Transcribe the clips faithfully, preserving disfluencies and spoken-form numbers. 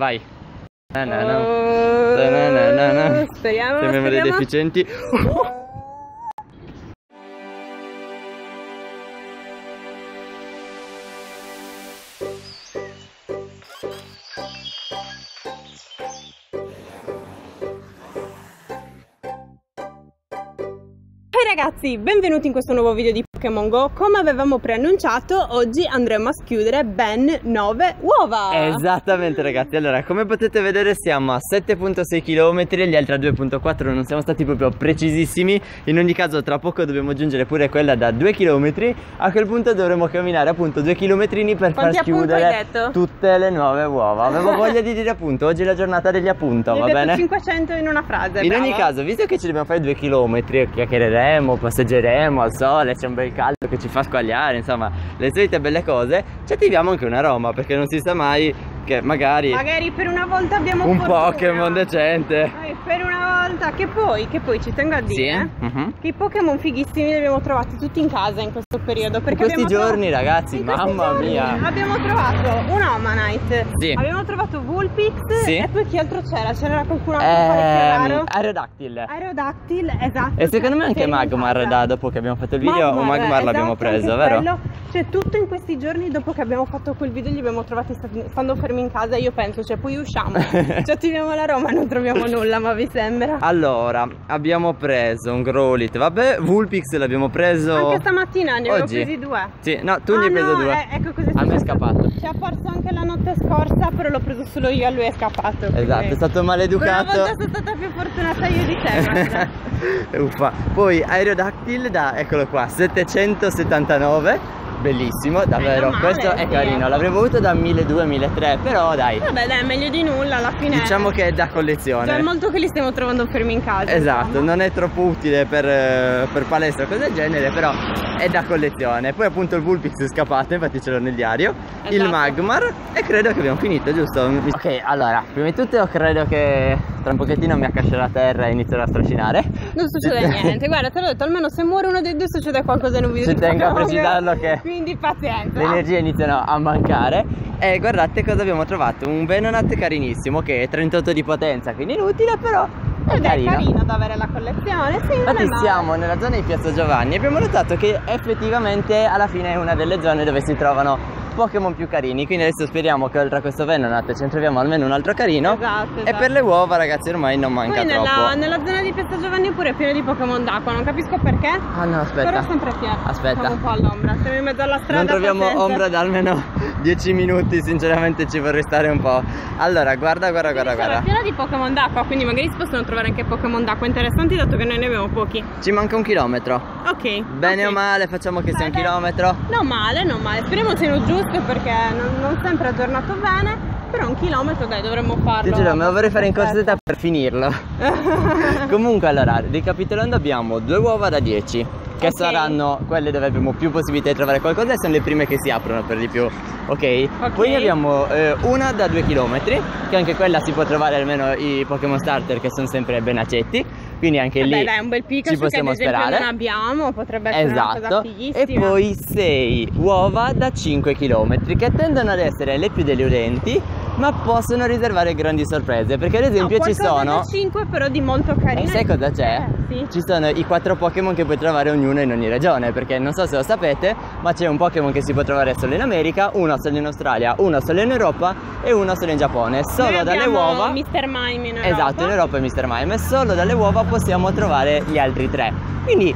Vai. Na na na. Uh, na, na, na, na. Speriamo, Sembriamo dei deficienti. Ragazzi, benvenuti in questo nuovo video di Pokémon Go. Come avevamo preannunciato, oggi andremo a schiudere ben nove uova. Esattamente ragazzi, allora come potete vedere siamo a sette virgola sei chilometri e gli altri a due virgola quattro, non siamo stati proprio precisissimi. In ogni caso tra poco dobbiamo giungere pure quella da due chilometri. A quel punto dovremo camminare appunto due chilometrini per Quanti far chiudere tutte le nuove uova. Avevo voglia di dire appunto, oggi è la giornata degli appunto, va bene? cinquecento in una frase. In bravo. ogni caso, visto che ci dobbiamo fare due chilometri, chiacchiereremo, passeggeremo al sole, c'è un bel caldo che ci fa squagliare, insomma le solite belle cose, ci attiviamo anche un aroma perché non si sa mai che magari magari per una volta abbiamo un Pokémon decente, eh, per una volta, che poi che poi ci tengo a dire sì. eh, uh-huh. che i Pokémon fighissimi li abbiamo trovati tutti in casa in questo periodo, perché in questi giorni trovato, ragazzi mamma giorni mia abbiamo trovato un Omanite, sì. abbiamo trovato Vulpix, sì. e poi chi altro c'era? C'era qualcuno altro eh, che era raro? Aerodactyl Aerodactyl esatto, e secondo me anche Magmar, da dopo che abbiamo fatto il video Magmar, o Magmar esatto, l'abbiamo preso, vero? Bello. Cioè tutto in questi giorni dopo che abbiamo fatto quel video li abbiamo trovati stando fermi in casa, io penso, cioè poi usciamo, ci attiviamo la Roma e non troviamo nulla, ma vi sembra? Allora, abbiamo preso un Growlit, vabbè, Vulpix l'abbiamo preso anche stamattina, ne avevo presi due. Sì, no, tu ah, ne hai no, preso due. Eh, ecco cosa a me è scappato. Ci ha portato anche la notte scorsa, però l'ho preso solo io e lui è scappato. Esatto, quindi è stato maleducato. Una volta sono stata più fortunata io di te. Uffa. Poi Aerodactyl da, eccolo qua, settecentosettantanove. Bellissimo, davvero, male, questo è sì, carino, l'avrei voluto da milleduecento milletré, però dai. Vabbè dai, meglio di nulla alla fine. Diciamo che è da collezione. Cioè è molto che li stiamo trovando fermi in casa. Esatto, insomma, non è troppo utile per, per palestra o cose del genere, però è da collezione. Poi appunto il Vulpix è scappato, infatti ce l'ho nel diario, esatto. il Magmar e credo che abbiamo finito, giusto? Ok, allora, prima di tutto io credo che tra un pochettino mi accascio la terra e inizierò a strascinare. Non succede niente, guarda, te l'ho detto, almeno se muore uno dei due succede qualcosa in un video. Ci tengo a precisarlo che... Quindi pazienza. Le energie iniziano a mancare. E guardate cosa abbiamo trovato. Un Venonat carinissimo che è trentotto di potenza, quindi inutile però è Ed carino. È carino da avere la collezione, sì. Infatti siamo nella zona di Piazza Giovanni e abbiamo notato che effettivamente alla fine è una delle zone dove si trovano Pokémon più carini, quindi adesso speriamo che oltre a questo Venonat ce ne troviamo almeno un altro carino. Esatto, esatto. E per le uova ragazzi ormai non manca Poi nella, troppo nella zona di Piazza Giovanni pure è pieno di Pokémon d'acqua, non capisco perché. Ah no, aspetta, però sempre pieno. Aspetta, siamo un po' all'ombra, siamo in mezzo alla strada, non troviamo pazienza. Ombra da almeno dieci minuti, sinceramente ci vorrei stare un po'. Allora guarda, guarda, sì, guarda, guarda, è pieno di Pokémon d'acqua, quindi magari si possono trovare anche Pokémon d'acqua interessanti, dato che noi ne abbiamo pochi. Ci manca un chilometro. Ok, bene okay. o male facciamo che sia un chilometro. Non male, non male, speriamo siano giù, perché non, non sempre è tornato bene, però un chilometro dai dovremmo farlo. Sì, ma lo vorrei fare in corsetta per finirlo. Comunque allora, ricapitolando, abbiamo due uova da dieci che okay. saranno quelle dove abbiamo più possibilità di trovare qualcosa e sono le prime che si aprono per di più, ok? okay. Poi abbiamo eh, una da due chilometri che anche quella si può trovare almeno i Pokémon starter che sono sempre ben accetti. Quindi anche Vabbè, lì dai, un bel Pikachu ci possiamo che ad esempio sperare. Non abbiamo, potrebbe essere esatto. una cosa fighissima. E poi sei uova da cinque chilometri che tendono ad essere le più deludenti, ma possono riservare grandi sorprese, perché ad esempio no, ci sono cinque però di molto carino. E sai cosa c'è? Eh, sì. Ci sono i quattro Pokémon che puoi trovare ognuno in ogni regione, perché non so se lo sapete, ma c'è un Pokémon che si può trovare solo in America, uno solo in Australia, uno solo in Europa e uno solo in Giappone. Solo dalle uova mister Mime in Europa. Esatto, in Europa è mister Mime, solo dalle uova possiamo trovare gli altri tre. Quindi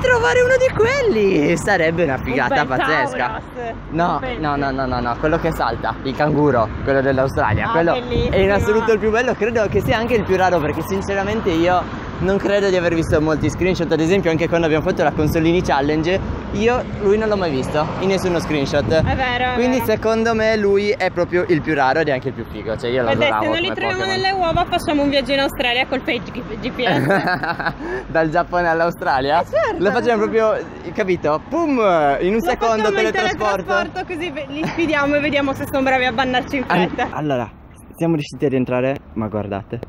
trovare uno di quelli sarebbe una figata un pazzesca. Taurus. No, no, no, no, no, no, quello che salta, il canguro, quello dell'Australia, ah, quello bellissimo. È in assoluto il più bello, credo che sia anche il più raro, perché sinceramente io non credo di aver visto molti screenshot, ad esempio anche quando abbiamo fatto la Consolini Challenge, io lui non l'ho mai visto in nessuno screenshot. È vero. È Quindi vero. secondo me lui è proprio il più raro ed è anche il più figo, cioè io lo adoravo. Se non li troviamo Pokémon. nelle uova facciamo un viaggio in Australia col fake G P S. Dal Giappone all'Australia? Eh certo. Lo facciamo proprio, capito? Pum, in un lo secondo teletrasporto. teletrasporto. Così li sfidiamo e vediamo se sono bravi a bannarci in fretta. Allora, siamo riusciti a rientrare, ma guardate.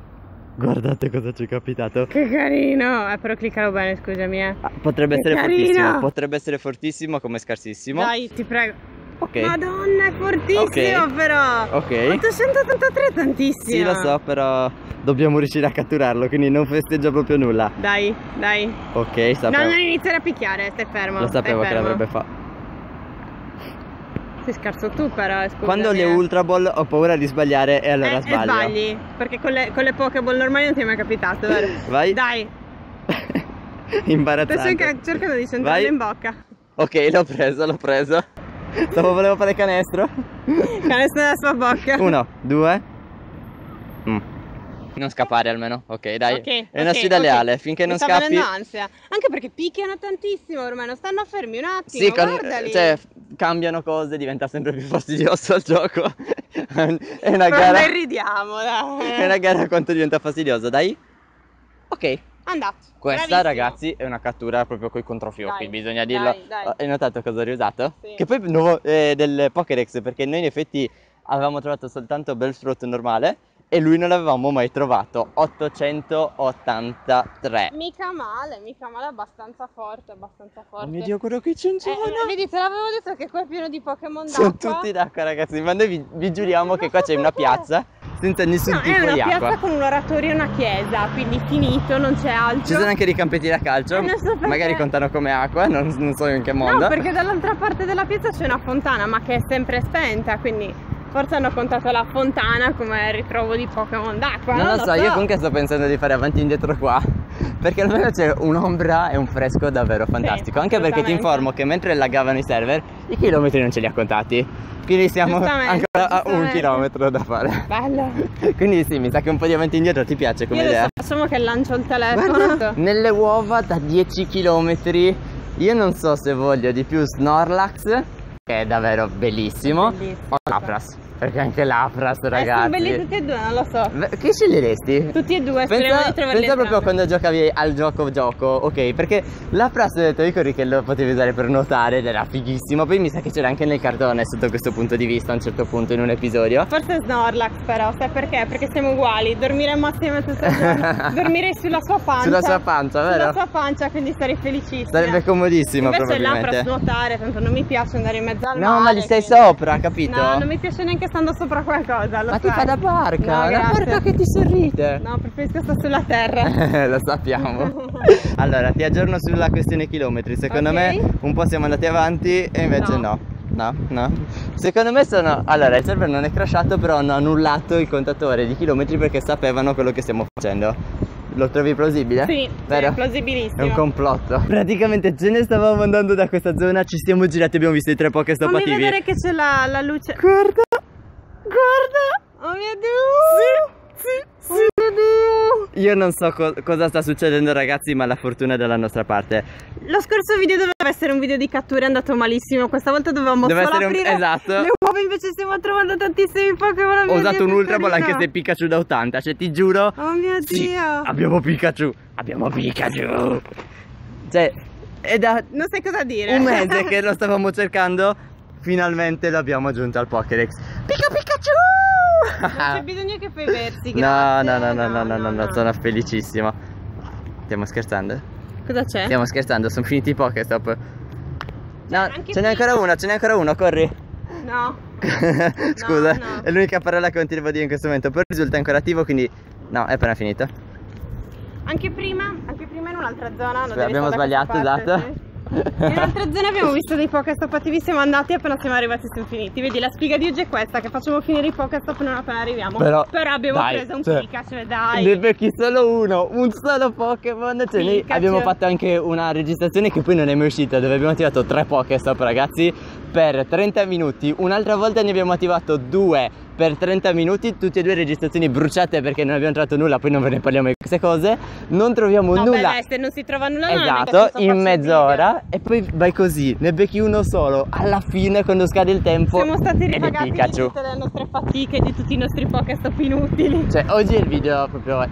Guardate cosa ci è capitato. Che carino. Eh, però cliccalo bene, scusami eh. ah, Potrebbe che essere carino. fortissimo Potrebbe essere fortissimo come scarsissimo. Dai, ti prego. Ok. Madonna, è fortissimo, okay. Però. Ok. ottocentottantatré è tantissimo. Sì, lo so, però dobbiamo riuscire a catturarlo, quindi non festeggia proprio nulla. Dai, dai. Ok, sapevo. No, non iniziare a picchiare, stai fermo. Lo sapevo che l'avrebbe fatto. Sei scarso tu, però. Scusami. Quando le Ultra Ball ho paura di sbagliare e allora eh, sbaglio. E sbagli, perché con le, con le Pokéball normali non ti è mai capitato. Vero? Vai. Dai. Imbarazzante. Sto cercando di centrarlo in bocca. Ok, l'ho preso, l'ho preso. Dopo volevo fare canestro. Canestro nella sua bocca. Uno, due. Mm. Non scappare almeno. Ok, dai. Okay, è okay, una sfida okay. leale. Finché Mi non scappi. Mi sta venendo ansia. Anche perché picchiano tantissimo ormai. Non stanno fermi un attimo. Sì, guardali. Cioè, cambiano cose. Diventa sempre più fastidioso il gioco. È una gara. Ma ne ridiamo, dai. È una gara quanto diventa fastidioso, dai. Ok. Andato. Questa, bravissimo, ragazzi, è una cattura proprio coi controfiochi, dai, bisogna dirlo. Dai, dai. Hai notato cosa ho riusato? Sì. Che poi nuovo eh, del Pokédex, perché noi in effetti avevamo trovato soltanto Bellsprout normale e lui non l'avevamo mai trovato. ottocentottantatré. Mica male, mica male, abbastanza forte, abbastanza forte. Oh mio Dio, quello che c'è in giro! Eh, vedi, te l'avevo detto che qua è pieno di Pokémon d'acqua. Sono tutti d'acqua, ragazzi, ma noi vi, vi giuriamo non che qua c'è una piazza senza nessun no, tipo di acqua. È una piazza con un oratorio e una chiesa, quindi finito, non c'è altro. Ci sono anche dei campetti da calcio, so magari contano come acqua, non, non so in che mondo. No, perché dall'altra parte della piazza c'è una fontana, ma che è sempre spenta, quindi forse hanno contato la fontana come ritrovo di Pokémon d'acqua. Non, non lo so, so, io comunque sto pensando di fare avanti e indietro qua, perché almeno c'è un'ombra e un fresco davvero fantastico. Sì, anche perché ti informo che mentre lagavano i server, i chilometri non ce li ha contati. Quindi siamo ancora a un chilometro da fare. Bello. Quindi sì, mi sa che un po' di avanti e indietro ti piace come io idea. Facciamo che lancio il telefono. Guarda, nelle uova da dieci chilometri. Io non so se voglio di più Snorlax, che è davvero bellissimo, bellissimo. O Lapras, perché anche Lapras, ragazzi, eh, sono belli tutti e due, non lo so. Che sceglieresti? Tutti e due, speriamo di trovarli. Pensa proprio quando giocavi al gioco gioco, ok? Perché Lapras, ho detto, ricordi che lo potevi usare per nuotare ed era fighissimo. Poi mi sa che c'era anche nel cartone sotto questo punto di vista a un certo punto in un episodio. Forse Snorlax però, sai perché? Perché siamo uguali, dormiremmo assieme stesso giorno, dormirei sulla sua pancia. Sulla sua pancia, vero? Sulla sua pancia, quindi sarei felicissima. Sarebbe comodissimo. Invece Lapras nuotare, tanto non mi piace andare in mezzo al mare. No, ma gli stai quindi sopra, capito? No, non mi piace neanche stando sopra qualcosa, lo ma sai. Ti fa da barca, no, la barca che ti sorride. No, preferisco sta sulla terra. Lo sappiamo. Allora, ti aggiorno sulla questione chilometri. Secondo okay. me un po' siamo andati avanti e invece no. No, no, no. Secondo me sono... Allora, il server non è crashato, però hanno annullato il contatore di chilometri perché sapevano quello che stiamo facendo. Lo trovi plausibile? Sì, vero? È plausibilissimo. È un complotto. Praticamente ce ne stavamo andando da questa zona, ci siamo girati, abbiamo visto i tre Pokéstop attivi. Fammi vedere che c'è la, la luce. Guarda, guarda. Oh mio Dio. Sì, sì, sì. Oh mio Dio. Io non so co cosa sta succedendo, ragazzi, ma la fortuna è dalla nostra parte. Lo scorso video doveva essere un video di catture, è andato malissimo. Questa volta dovevamo Deve solo aprire un... esatto. le uova, invece stiamo trovando tantissimi Pokémon. Ho usato un Ultra Ball anche se Pikachu da ottanta, cioè ti giuro. Oh mio sì, Dio. Abbiamo Pikachu, abbiamo Pikachu. Cioè, è da... non sai cosa dire. Un mese che lo stavamo cercando, finalmente l'abbiamo aggiunto al Pokédex. Pika Pikachu! Non c'è bisogno che fai versi, grazie. No, no, no, no, no, no, no, no, no, no. Sono felicissimo. Stiamo scherzando? Cosa c'è? Stiamo scherzando, sono finiti i Pokéstop. No, ce n'è ancora uno, ce n'è ancora uno, corri. No. Scusa, no, no. È l'unica parola che non ti devo dire in questo momento. Però risulta ancora attivo, quindi... No, è appena finito. Anche prima, anche prima in un'altra zona. Sì, abbiamo sbagliato, esatto. Sì. In un'altra zona abbiamo visto dei Pokéstop attivi, siamo andati e appena siamo arrivati sono finiti. Vedi, la sfiga di oggi è questa, che facciamo finire i Pokéstop non appena arriviamo. Però, Però abbiamo dai, preso un cioè, Pikachu, cioè, dai. Ne becchi solo uno, un solo Pokémon. Cioè, noi abbiamo fatto anche una registrazione che poi non è mai uscita, dove abbiamo attivato tre Pokéstop, ragazzi, per trenta minuti. Un'altra volta ne abbiamo attivato due per trenta minuti, tutte e due registrazioni bruciate perché non abbiamo trovato nulla. Poi non ve ne parliamo di queste cose. Non troviamo no, nulla. Beh, se non si trova nulla, esatto, non in mezz'ora. E poi vai così, ne becchi uno solo. Alla fine, quando scade il tempo, siamo stati ripagati di tutte le nostre fatiche, di tutti i nostri Pokéstop inutili. Cioè, oggi il video proprio...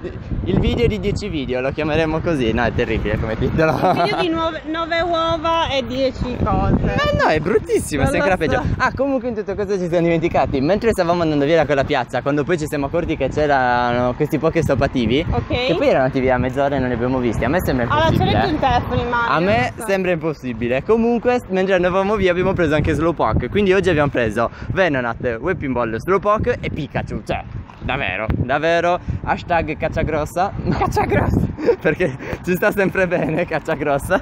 di, il video di dieci video, lo chiameremo così. No, è terribile come titolo. Il video di nove uova e dieci cose. Eh no, è bruttissimo, è sempre la peggio. Ah, comunque in tutto questo ci siamo dimenticati, mentre stavamo andando via da quella piazza, quando poi ci siamo accorti che c'erano questi Pokéstop attivi, okay, che poi erano attivi a mezz'ora e non li abbiamo visti. A me sembra impossibile. Allora c'era il telefono in mano. A me so. sembra impossibile. Comunque mentre andavamo via abbiamo preso anche Slowpoke, quindi oggi abbiamo preso Venonat, Whipping Ball, Slowpoke e Pikachu. Cioè, davvero, davvero, hashtag cacciagrossa. Cacciagrossa perché ci sta sempre bene cacciagrossa.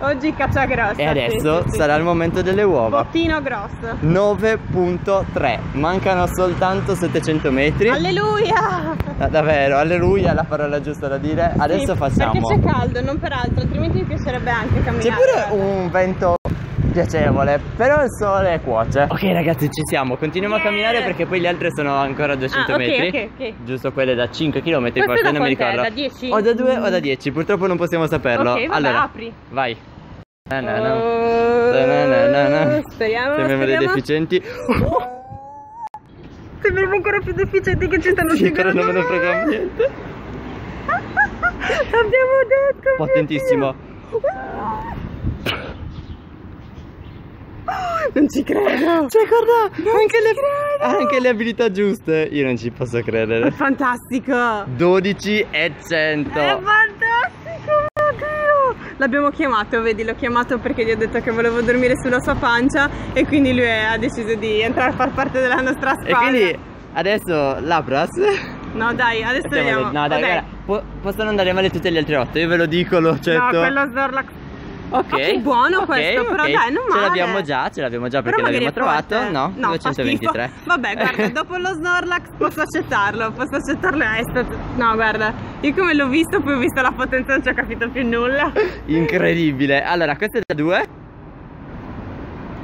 Oggi cacciagrossa. E adesso sì, sì, sarà sì. il momento delle uova. Bottino grosso. Nove punto tre. Mancano soltanto settecento metri. Alleluia. Da davvero, alleluia è la parola giusta da dire. Adesso sì, facciamo, perché c'è caldo, non peraltro, altrimenti mi piacerebbe anche camminare. C'è pure un vento piacevole, però il sole cuoce. Ok ragazzi, ci siamo, continuiamo yeah. a camminare perché poi le altre sono ancora a duecento ah, okay, metri okay, okay. giusto, quelle da cinque chilometri forse, non mi ricordo, da dieci? O da due mm. o da dieci, purtroppo non possiamo saperlo. Ok, vabbè, allora apri, vai. Na, na, na. Na, na, na, na. Speriamo, sembriamo dei deficienti. Sembriamo ancora più deficienti che ci stanno seguendo. Sì, ancora non me ne frega niente. L'abbiamo detto. Potentissimo. Non ci credo. Cioè guarda, non anche, ci le, credo. anche le abilità giuste. Io non ci posso credere. È fantastico. Dodici e cento. È fantastico, oddio. L'abbiamo chiamato, vedi, l'ho chiamato perché gli ho detto che volevo dormire sulla sua pancia. E quindi lui è, ha deciso di entrare a far parte della nostra squadra. E quindi adesso Lapras. No dai, adesso vediamo. No dai, guarda, po possono andare male tutte le altre otto. Io ve lo dico, lo accetto. No, quello Snorlax. Ok, oh, che buono okay, questo, okay. però dai, non male. Ce l'abbiamo già, ce l'abbiamo già perché l'abbiamo trovato. No, no, duecentoventitré. Vabbè, guarda, dopo lo Snorlax posso accettarlo, posso accettarlo è stato... No, guarda, io come l'ho visto, poi ho visto la potenza, non ci ho capito più nulla. Incredibile. Allora, questo è da due.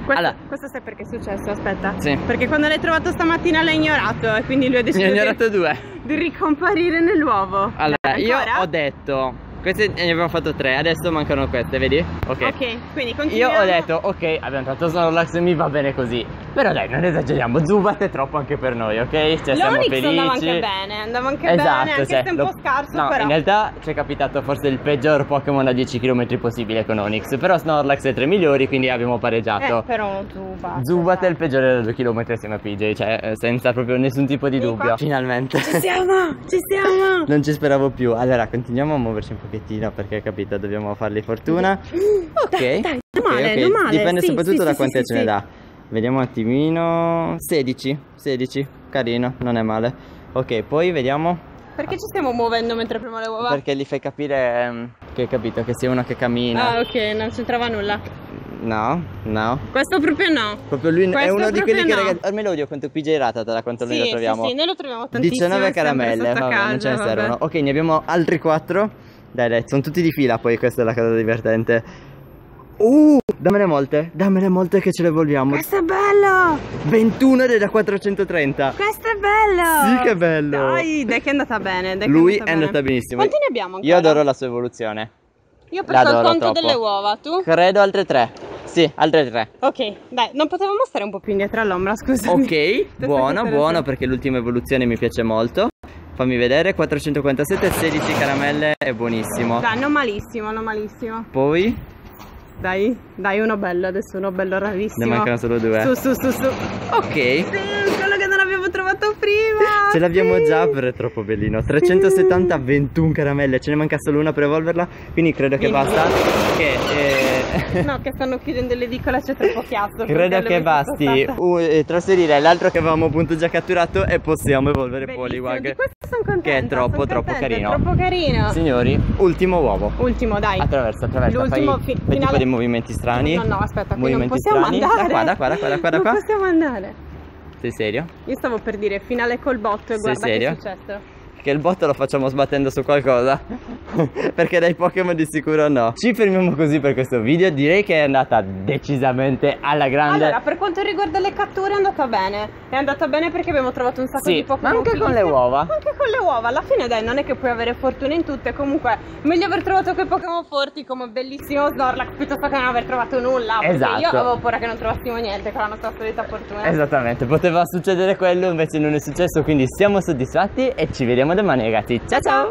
Questo, allora. questo sai perché è successo, aspetta. Sì. Perché quando l'hai trovato stamattina l'hai ignorato e quindi lui ha deciso ignorato di, due. di ricomparire nell'uovo. Allora, dai, io ho detto... Queste ne abbiamo fatto tre, adesso mancano queste, vedi? Ok, okay, quindi continuiamo. Io ho detto, ok, abbiamo fatto Snorlax e mi va bene così. Però dai, non esageriamo, Zubat è troppo anche per noi, ok? Cioè, siamo felici. Andava anche bene, andava anche esatto, bene, anche cioè, se è un lo... po' scarso no, però. In realtà ci è capitato forse il peggior Pokémon a dieci chilometri possibile con Onix. Però Snorlax è tra i migliori, quindi abbiamo pareggiato. Eh, però Zubat... Zubat dai. è il peggiore da due chilometri assieme a P J, cioè senza proprio nessun tipo di dubbio. Qua... Finalmente. Ci siamo, ci siamo! Non ci speravo più. Allora, continuiamo a muoverci un pochettino perché, capito, dobbiamo farli fortuna. Ok, dai, dai, non male, okay, okay. non male. Dipende sì, soprattutto sì, da quante sì, ce sì. ne dà. Vediamo un attimino. Sedici, sedici, carino, non è male. Ok, poi vediamo. Perché ah. ci stiamo muovendo mentre premo le uova? Perché gli fai capire um, che hai capito, che sei uno che cammina. Ah ok, non c'entrava nulla. No, no. Questo proprio no. Proprio lui Questo è uno di quelli no. che ragazzi, almeno odio quanto P J Ratata da quanto sì, noi lo troviamo. Sì, sì, noi lo troviamo tantissimo. diciannove caramelle, vabbè, casa, non ce ne servono. Ok, ne abbiamo altri quattro. Dai, dai, sono tutti di fila poi, questa è la cosa divertente. Uh, dammene molte, dammene molte che ce le vogliamo. Questo è bello! ventuno da quattrocentotrenta. Questo è bello! Sì, che bello! Dai, dai che è andata bene, dai Lui che è andata, è andata bene. benissimo. Quanti ne abbiamo ancora? Io adoro la sua evoluzione. Io ho perso il conto troppo. delle uova, tu? Credo altre tre. Sì, altre tre. Ok, dai, non potevamo stare un po' più indietro all'ombra, scusami. Ok, buono, buono, perché l'ultima evoluzione mi piace molto. Fammi vedere, quattrocentoquarantasette, sedici caramelle, è buonissimo. Dai, non malissimo, non malissimo. Poi... Dai, dai, uno bello, adesso uno bello rarissimo. Ne mancano solo due. Su, su, su, su. Ok. Sì, quello che non abbiamo trovato prima. Ce l'abbiamo sì. già, però è troppo bellino. trecentosettanta, sì. ventuno caramelle. Ce ne manca solo una per evolverla, quindi credo che sì. basta. Che, eh... No, che stanno chiudendo l'edicola, c'è troppo chiasso. Credo che basti uh, trasferire l'altro che avevamo appunto già catturato e possiamo evolvere Poliwag. Sono contenta, che è troppo sono troppo carino. Troppo carino. Signori, ultimo uovo. Ultimo, dai. Attraversa, attraversa. L'ultimo fi finale. Tipo dei movimenti strani. No, no, aspetta, qui non possiamo strani. andare. Da qua, da qua, da qua, da qua, da qua. Non possiamo andare. Sei serio? Io stavo per dire finale col botto e Sei guarda serio? che è successo. Che il botto lo facciamo sbattendo su qualcosa. Perché dai Pokémon di sicuro no. Ci fermiamo così per questo video. Direi che è andata decisamente alla grande. Allora, per quanto riguarda le catture è andata bene. È andata bene perché abbiamo trovato un sacco sì, di Pokémon. Ma anche con le uova. Anche con con le uova alla fine, dai, non è che puoi avere fortuna in tutte. Comunque meglio aver trovato quei Pokémon forti come bellissimo Snorlax piuttosto che non aver trovato nulla. Esatto. Io avevo paura che non trovassimo niente con la nostra solita fortuna. Esattamente, poteva succedere quello, invece non è successo, quindi siamo soddisfatti e ci vediamo domani, ragazzi. Ciao ciao, ciao.